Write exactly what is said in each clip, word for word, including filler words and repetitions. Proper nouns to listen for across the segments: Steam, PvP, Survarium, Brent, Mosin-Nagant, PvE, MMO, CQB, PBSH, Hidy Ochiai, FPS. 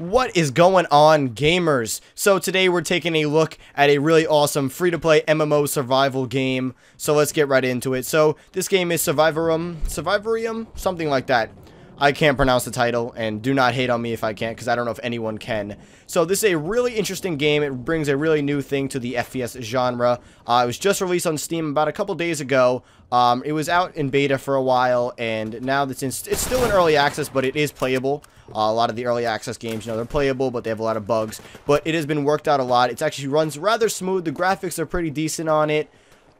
What is going on, gamers? So today we're taking a look at a really awesome free-to-play M M O survival game. So let's get right into it. So this game is Survarium, Survarium, something like that. I can't pronounce the title, and do not hate on me if I can't, because I don't know if anyone can. So this is a really interesting game. It brings a really new thing to the F P S genre. Uh, it was just released on Steam about a couple days ago. Um, it was out in beta for a while, and now it's, in, it's still in early access, but it is playable. Uh, a lot of the early access games, you know, they're playable, but they have a lot of bugs. But it has been worked out a lot. It actually runs rather smooth. The graphics are pretty decent on it.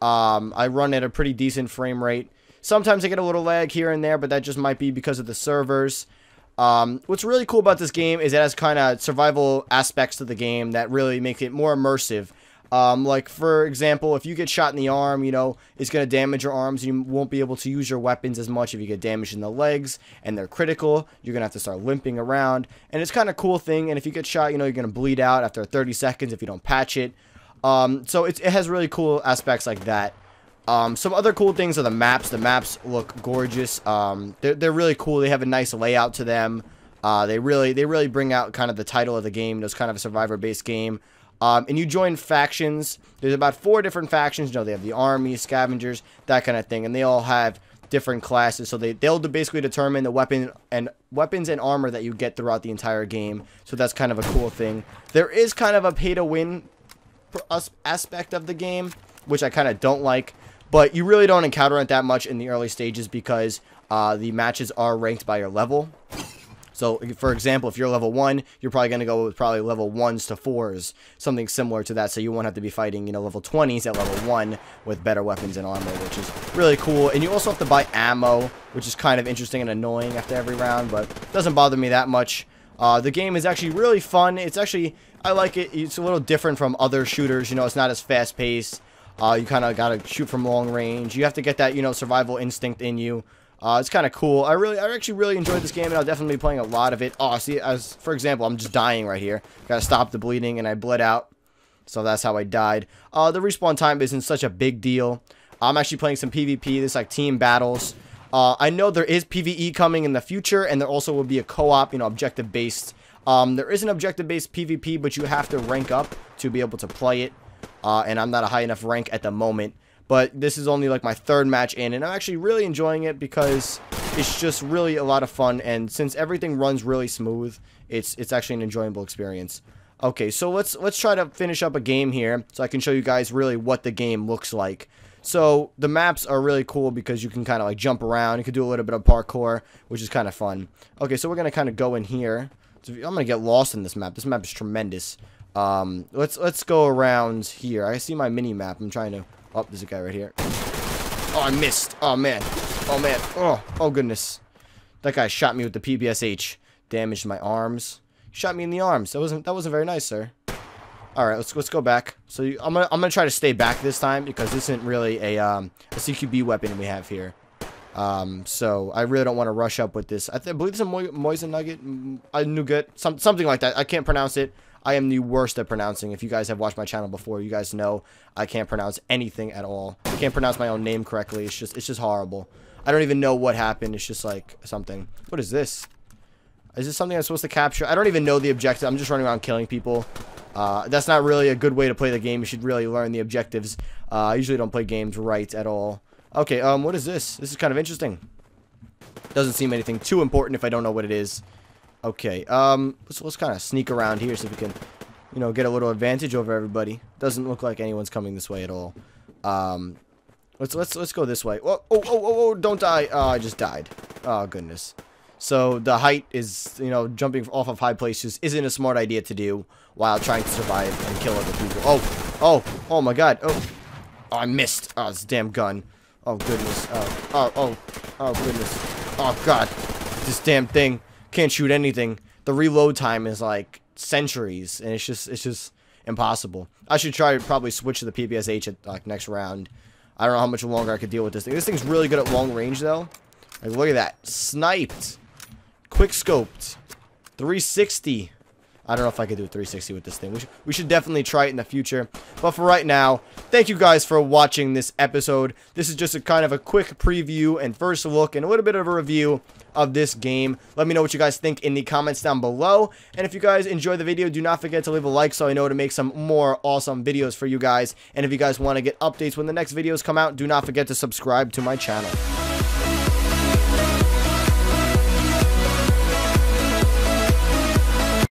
Um, I run at a pretty decent frame rate. Sometimes I get a little lag here and there, but that just might be because of the servers. Um, what's really cool about this game is it has kind of survival aspects to the game that really make it more immersive. Um, like, for example, if you get shot in the arm, you know, it's going to damage your arms. You won't be able to use your weapons as much. If you get damaged in the legs and they're critical, you're going to have to start limping around. And it's kind of a cool thing. And if you get shot, you know, you're going to bleed out after thirty seconds if you don't patch it. Um, so it's, it has really cool aspects like that. Um, some other cool things are the maps. The maps look gorgeous. Um, they're, they're really cool. They have a nice layout to them. Uh, they really they really bring out kind of the title of the game. It's kind of a survivor-based game. Um, and you join factions. There's about four different factions. You know, they have the army, scavengers, that kind of thing. And they all have different classes. So they, they'll basically determine the weapon and weapons and armor that you get throughout the entire game. So that's kind of a cool thing. There is kind of a pay-to-win aspect of the game, which I kind of don't like. But you really don't encounter it that much in the early stages because uh, the matches are ranked by your level. So, for example, if you're level one, you're probably going to go with probably level ones to fours, something similar to that. So you won't have to be fighting, you know, level twenties at level one with better weapons and armor, which is really cool. And you also have to buy ammo, which is kind of interesting and annoying after every round, but it doesn't bother me that much. Uh, the game is actually really fun. It's actually, I like it. It's a little different from other shooters. You know, it's not as fast-paced. Uh, you kind of got to shoot from long range. You have to get that, you know, survival instinct in you. Uh, it's kind of cool. I really, I actually really enjoyed this game, and I'll definitely be playing a lot of it. Oh, see, as for example, I'm just dying right here. Got to stop the bleeding, and I bled out. So that's how I died. Uh, the respawn time isn't such a big deal. I'm actually playing some PvP. There's like team battles. Uh, I know there is PvE coming in the future, and there also will be a co-op, you know, objective-based. Um, there is an objective-based PvP, but you have to rank up to be able to play it. Uh, and I'm not a high enough rank at the moment, but this is only like my third match in, and I'm actually really enjoying it because it's just really a lot of fun, and since everything runs really smooth, it's it's actually an enjoyable experience. Okay, so let's let's try to finish up a game here so I can show you guys really what the game looks like. So the maps are really cool because you can kind of like jump around. You can do a little bit of parkour, which is kind of fun. Okay, so we're gonna kind of go in here. So I'm gonna get lost in this map. This map is tremendous. Um, let's, let's go around here. I see my mini-map. I'm trying to... Oh, there's a guy right here. Oh, I missed. Oh, man. Oh, man. Oh, oh, goodness. That guy shot me with the P B S H. Damaged my arms. Shot me in the arms. That wasn't, that wasn't very nice, sir. Alright, let's, let's go back. So, you, I'm gonna, I'm gonna try to stay back this time because this isn't really a, um, a C Q B weapon we have here. Um, so, I really don't want to rush up with this. I, th I believe it's a Mosin-Nagant. A nougat. Some, something like that. I can't pronounce it. I am the worst at pronouncing. If you guys have watched my channel before, you guys know I can't pronounce anything at all. I can't pronounce my own name correctly. It's just it's just horrible. I don't even know what happened. It's just like something. What is this? Is this something I'm supposed to capture? I don't even know the objective. I'm just running around killing people. Uh, that's not really a good way to play the game. You should really learn the objectives. Uh, I usually don't play games right at all. Okay, um, what is this? This is kind of interesting. Doesn't seem anything too important if I don't know what it is. Okay, um, so let's kind of sneak around here so we can, you know, get a little advantage over everybody. Doesn't look like anyone's coming this way at all. Um, let's let's let's go this way. Oh, oh, oh, oh, oh, don't die. Oh, I just died. Oh, goodness. So the height is, you know, jumping off of high places isn't a smart idea to do while trying to survive and kill other people. Oh, oh, oh my God. Oh, oh I missed. Oh, it's a damn gun. Oh, goodness. Oh, oh, oh, oh, goodness. Oh, God. This damn thing. Can't shoot anything. The reload time is like centuries, and it's just it's just impossible. I should try to probably switch to the P B S H at like next round. I don't know how much longer I could deal with this thing. This thing's really good at long range though. Like look at that, sniped, quick scoped, three sixty. I don't know if I could do a three sixty with this thing. We should, we should definitely try it in the future. But for right now, thank you guys for watching this episode. This is just a kind of a quick preview and first look and a little bit of a review of this game. Let me know what you guys think in the comments down below. And if you guys enjoy the video, do not forget to leave a like so I know to make some more awesome videos for you guys. And if you guys want to get updates when the next videos come out, do not forget to subscribe to my channel.